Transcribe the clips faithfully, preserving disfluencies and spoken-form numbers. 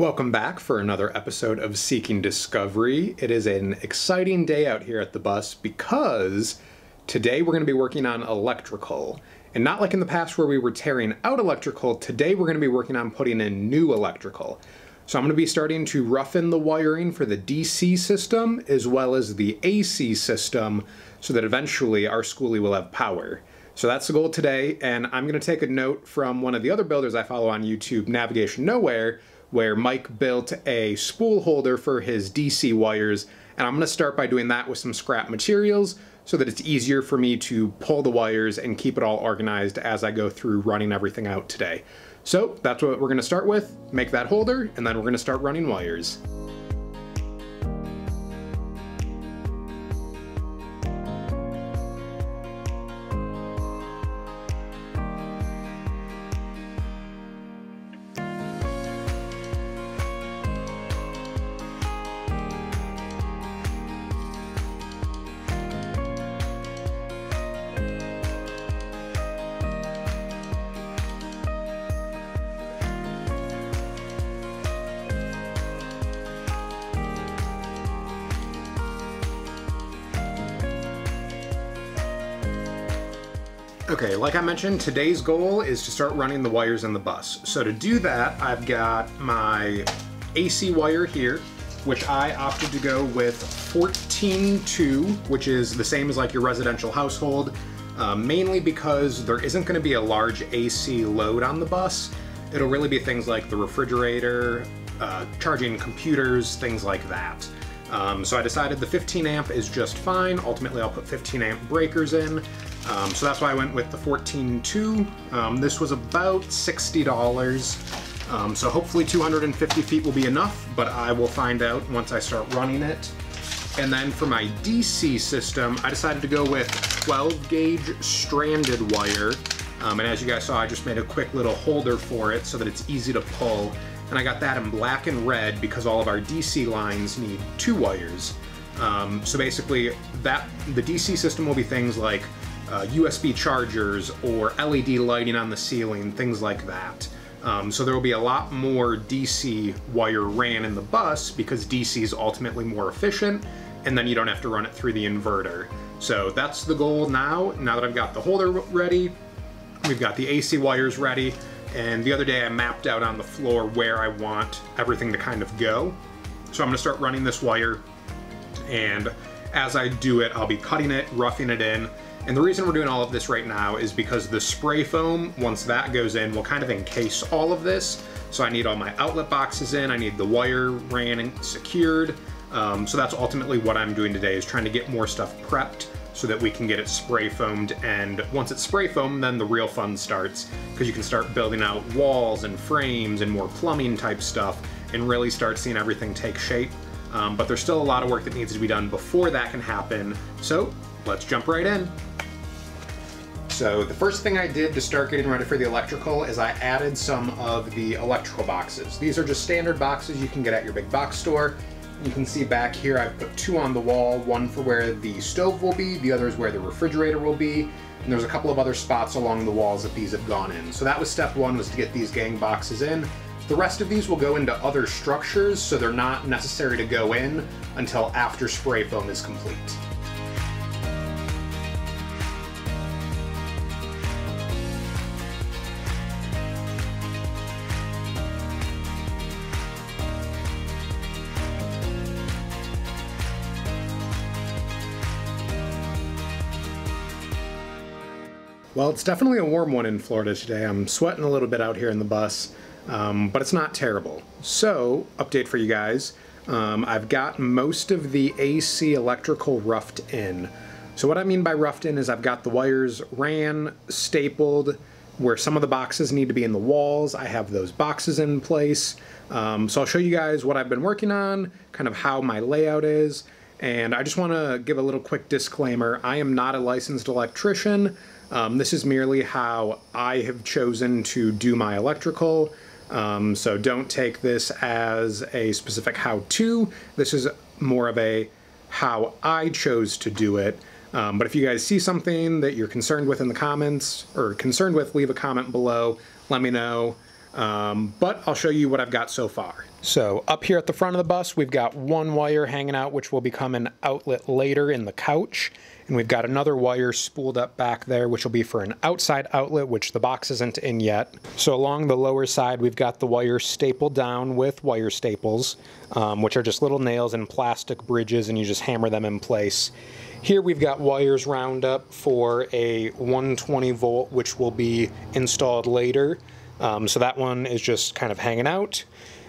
Welcome back for another episode of Seeking Discovery. It is an exciting day out here at the bus because today we're going to be working on electrical. And not like in the past where we were tearing out electrical, today we're going to be working on putting in new electrical. So I'm going to be starting to rough in the wiring for the D C system as well as the A C system so that eventually our schoolie will have power. So that's the goal today, and I'm going to take a note from one of the other builders I follow on YouTube, Navigation Nowhere, where Mike built a spool holder for his D C wires, and I'm going to start by doing that with some scrap materials so that it's easier for me to pull the wires and keep it all organized as I go through running everything out today. So that's what we're going to start with, make that holder, and then we're going to start running wires. Okay, like I mentioned, today's goal is to start running the wires in the bus. So to do that, I've got my A C wire here, which I opted to go with fourteen two, which is the same as like your residential household, uh, mainly because there isn't going to be a large A C load on the bus. It'll really be things like the refrigerator, uh, charging computers, things like that. Um, so I decided the fifteen amp is just fine. Ultimately, I'll put fifteen amp breakers in. Um, so that's why I went with the fourteen two. Um, this was about sixty dollars. Um, so hopefully two hundred fifty feet will be enough, but I will find out once I start running it. And then for my D C system, I decided to go with twelve gauge stranded wire. Um, and as you guys saw, I just made a quick little holder for it so that it's easy to pull. And I got that in black and red because all of our D C lines need two wires. Um, so basically, that the D C system will be things like uh, U S B chargers or L E D lighting on the ceiling, things like that. Um, so there will be a lot more D C wire ran in the bus because D C is ultimately more efficient, and then you don't have to run it through the inverter. So that's the goal now. Now that I've got the holder ready, we've got the A C wires ready. And the other day I mapped out on the floor where I want everything to kind of go. So I'm going to start running this wire, and as I do it, I'll be cutting it, roughing it in. And the reason we're doing all of this right now is because the spray foam, once that goes in, will kind of encase all of this. So I need all my outlet boxes in, I need the wire ran and secured. Um, so that's ultimately what I'm doing today, is trying to get more stuff prepped so that we can get it spray foamed, and once it's spray foamed, then the real fun starts, because you can start building out walls and frames and more plumbing type stuff and really start seeing everything take shape. Um, but there's still a lot of work that needs to be done before that can happen, so let's jump right in. So the first thing I did to start getting ready for the electrical is I added some of the electrical boxes. These are just standard boxes you can get at your big box store. You can see back here I've put two on the wall, one for where the stove will be, the other is where the refrigerator will be, and there's a couple of other spots along the walls that these have gone in. So that was step one, was to get these gang boxes in. The rest of these will go into other structures, so they're not necessary to go in until after spray foam is complete. Well, it's definitely a warm one in Florida today. I'm sweating a little bit out here in the bus, um, but it's not terrible. So, update for you guys. Um, I've got most of the A C electrical roughed in. So what I mean by roughed in is I've got the wires ran, stapled, where some of the boxes need to be in the walls. I have those boxes in place. Um, so I'll show you guys what I've been working on, kind of how my layout is. And I just want to give a little quick disclaimer. I am not a licensed electrician. Um, this is merely how I have chosen to do my electrical, um, so don't take this as a specific how-to. This is more of a how I chose to do it, um, but if you guys see something that you're concerned with in the comments, or concerned with, leave a comment below, let me know. Um, but I'll show you what I've got so far. So up here at the front of the bus, we've got one wire hanging out, which will become an outlet later in the couch. And we've got another wire spooled up back there, which will be for an outside outlet, which the box isn't in yet. So along the lower side, we've got the wire stapled down with wire staples, um, which are just little nails and plastic bridges, and you just hammer them in place. Here we've got wires round up for a one twenty volt, which will be installed later. Um, so that one is just kind of hanging out.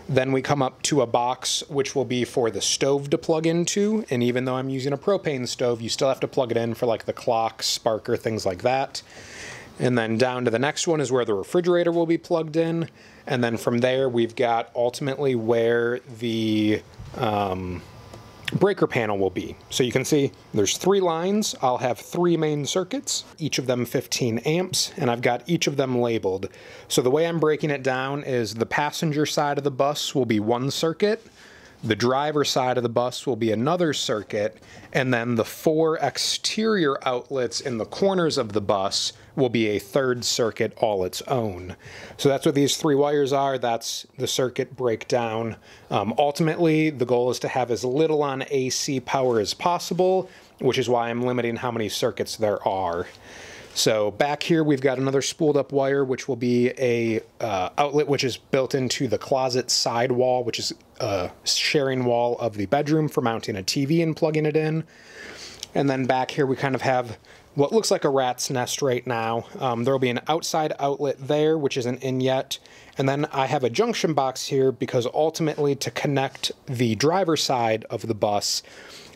Then we come up to a box, which will be for the stove to plug into. And even though I'm using a propane stove, you still have to plug it in for like the clock, sparker, things like that. And then down to the next one is where the refrigerator will be plugged in. And then from there, we've got ultimately where the um, breaker panel will be. So you can see there's three lines. I'll have three main circuits, each of them fifteen amps, and I've got each of them labeled. So the way I'm breaking it down is the passenger side of the bus will be one circuit, the driver side of the bus will be another circuit, and then the four exterior outlets in the corners of the bus will be a third circuit all its own. So that's what these three wires are. That's the circuit breakdown. Um, ultimately, the goal is to have as little on A C power as possible, which is why I'm limiting how many circuits there are. So back here, we've got another spooled up wire, which will be a uh, outlet, which is built into the closet side wall, which is a sharing wall of the bedroom for mounting a T V and plugging it in. And then back here, we kind of have what looks like a rat's nest right now. Um, there'll be an outside outlet there, which isn't in yet. And then I have a junction box here because ultimately to connect the driver's side of the bus,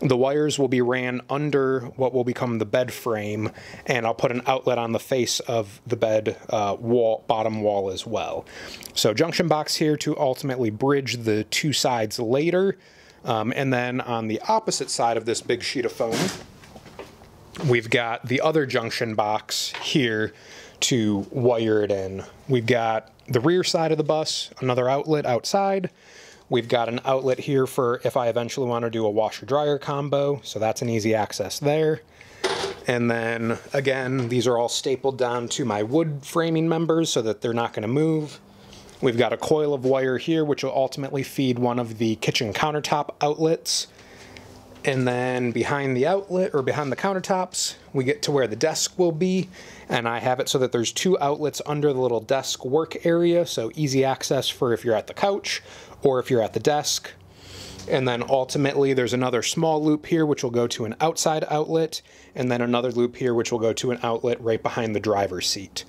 the wires will be ran under what will become the bed frame, and I'll put an outlet on the face of the bed uh, wall, bottom wall as well. So junction box here to ultimately bridge the two sides later. Um, and then on the opposite side of this big sheet of foam, we've got the other junction box here to wire it in. We've got the rear side of the bus, another outlet outside. We've got an outlet here for if I eventually want to do a washer-dryer combo, so that's an easy access there. And then, again, these are all stapled down to my wood framing members so that they're not going to move. We've got a coil of wire here, which will ultimately feed one of the kitchen countertop outlets. And then behind the outlet, or behind the countertops, we get to where the desk will be. And I have it so that there's two outlets under the little desk work area, so easy access for if you're at the couch or if you're at the desk. And then ultimately there's another small loop here which will go to an outside outlet, and then another loop here which will go to an outlet right behind the driver's seat.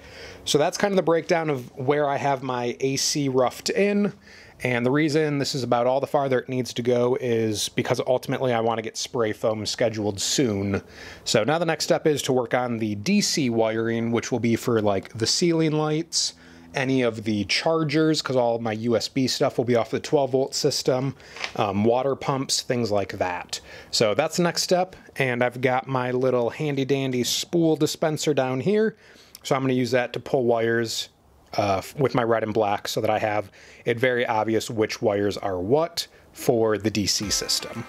So that's kind of the breakdown of where I have my A C roughed in. And the reason this is about all the farther it needs to go is because ultimately I want to get spray foam scheduled soon. So now the next step is to work on the D C wiring, which will be for like the ceiling lights, any of the chargers, because all of my U S B stuff will be off the twelve volt system, um, water pumps, things like that. So that's the next step, and I've got my little handy dandy spool dispenser down here, so I'm going to use that to pull wires uh, with my red and black so that I have it very obvious which wires are what for the D C system.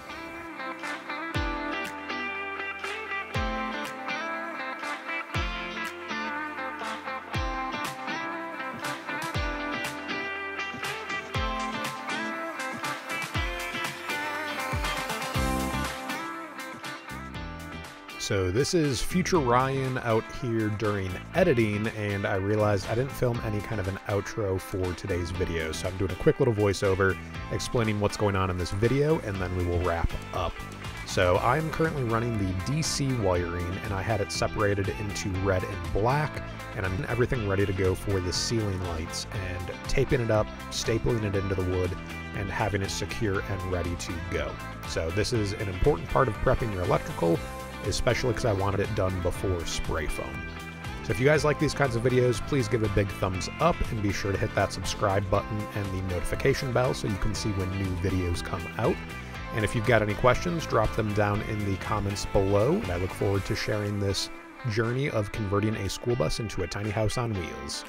So this is Future Ryan out here during editing, and I realized I didn't film any kind of an outro for today's video, so I'm doing a quick little voiceover explaining what's going on in this video, and then we will wrap up. So I'm currently running the D C wiring, and I had it separated into red and black, and I'm getting everything ready to go for the ceiling lights, and taping it up, stapling it into the wood, and having it secure and ready to go. So this is an important part of prepping your electrical, especially because I wanted it done before spray foam. So if you guys like these kinds of videos, please give a big thumbs up and be sure to hit that subscribe button and the notification bell so you can see when new videos come out. And if you've got any questions, drop them down in the comments below. And I look forward to sharing this journey of converting a school bus into a tiny house on wheels.